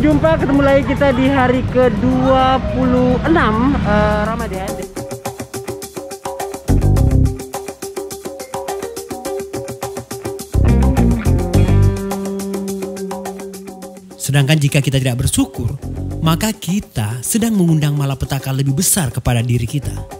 berjumpa, ketemu lagi kita di hari ke-26 Ramadan. Sedangkan jika kita tidak bersyukur, maka kita sedang mengundang malapetaka lebih besar kepada diri kita.